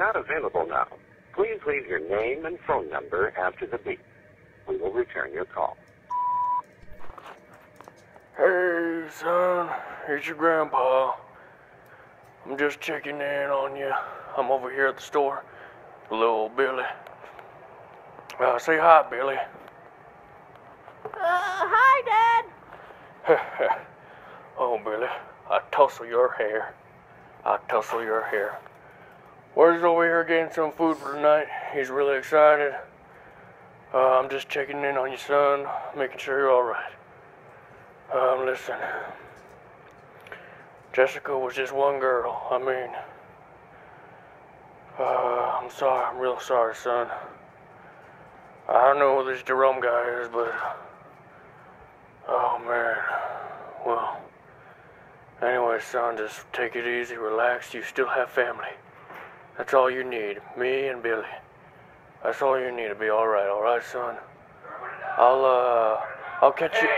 not available now, please leave your name and phone number after the beep. We will return your call. Hey, son. It's your grandpa. I'm just checking in on you. I'm over here at the store with little old Billy. Say hi, Billy. Hi, Dad. Oh, Billy, I tussle your hair. I tussle your hair. Where's over here getting some food for tonight? He's really excited. I'm just checking in on your son, making sure you're all right. Listen, Jessica was just one girl. I mean, I'm sorry. I'm real sorry, son. I don't know who this Jeorome guy is, but oh man. Well, anyway, son, just take it easy, relax. You still have family. That's all you need, me and Billy. That's all you need to be all right, son. I'll catch you.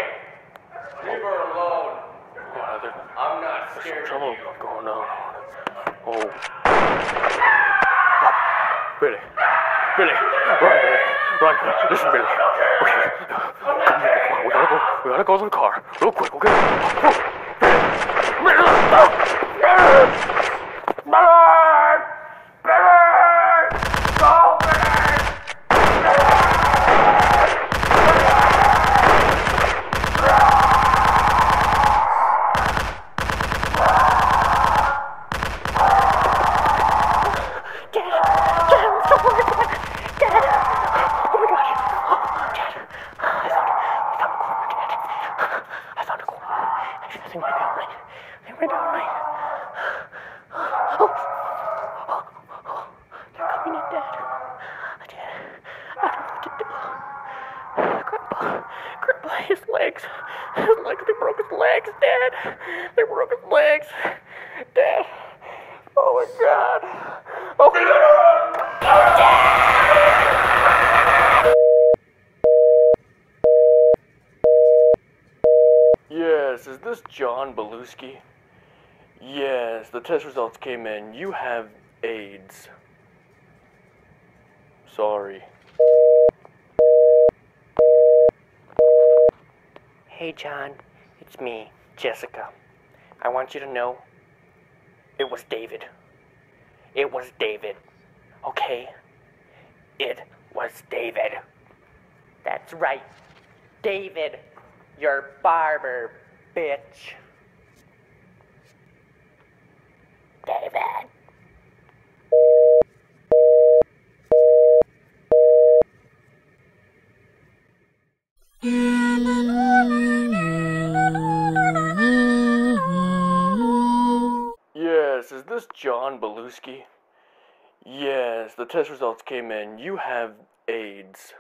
Leave her alone. I'm not scared. There's some trouble going on. Oh. Billy. Billy. Run. Listen, Billy. Okay. Come on. We gotta go to the car. Real quick, okay? His legs, they broke his legs, Dad. They broke his legs, Dad. Oh my God. Oh my God. Yes, is this John Blonski? Yes, the test results came in. You have AIDS. Sorry. Hey, John, it's me, Jessica. I want you to know it was David. It was David. Okay? It was David. That's right. David, your barber, bitch. David. Is this John Blonski? Yes, the test results came in. You have AIDS.